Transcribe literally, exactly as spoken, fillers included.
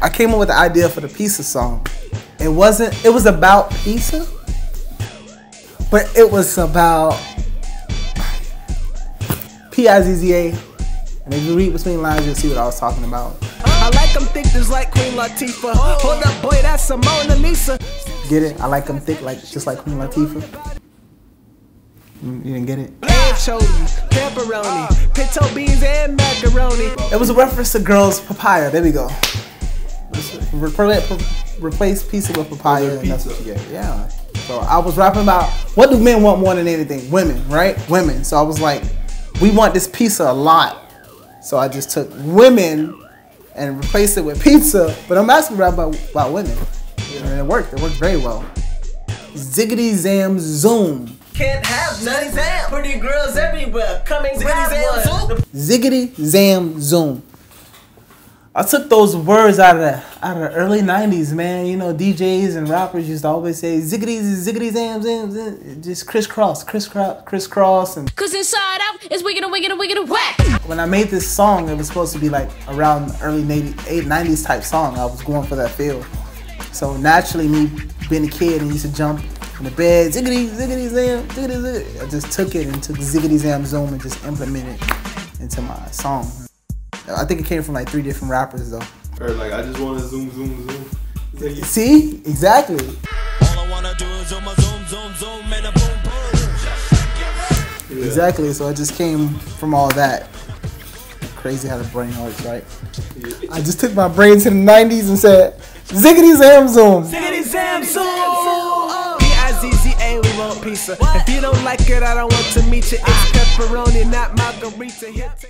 I came up with the idea for the pizza song. It wasn't, it was about pizza, but it was about P I Z Z A. And if you read between lines, you'll see what I was talking about. I like them thick just like Queen Latifah. Hold up, boy, that's some Mona Lisa. Get it? I like them thick like just like Queen Latifah. You didn't get it? Anchovies, pepperoni, pinto beans, and macaroni. It was a reference to Girls Papaya. There we go. Replace pizza with papaya, and that's what you get. Yeah. So I was rapping about what do men want more than anything? Women, right? Women. So I was like, we want this pizza a lot. So I just took women and replaced it with pizza. But I'm asking about about women, and it worked. It worked very well. Ziggidy Zam Zoom. Can't have none. Zam. Pretty girls everywhere. Coming. Ziggidy Zam Zoom. Ziggidy Zam Zoom. I took those words out of the out of the early nineties, man. You know, D Js and rappers used to always say ziggity, ziggity, zam, zam, zam. Just crisscross, crisscross, crisscross, and cause inside out it's wiggity, wiggity, wiggity, whack. When I made this song, it was supposed to be like around the early nineties type song. I was going for that feel. So naturally, me being a kid and used to jump in the bed, ziggity, ziggity, zam, ziggity, ziggity. I just took it and took Ziggidy Zam Zoom and just implemented it into my song. I think it came from like three different rappers though. Or like, I just wanna zoom, zoom, zoom. Like, yeah. See? Exactly. All I wanna do is zoom, zoom, zoom, zoom, and a boom, boom. Yeah. Exactly, so it just came from all that. Crazy how the brain works, right? Yeah. I just took my brain to the nineties and said, Ziggidy Zam Zoom. Ziggidy Zam Zoom. P I Z Z A, we want pizza. What? If you don't like it, I don't want to meet you. It's pepperoni, not margarita.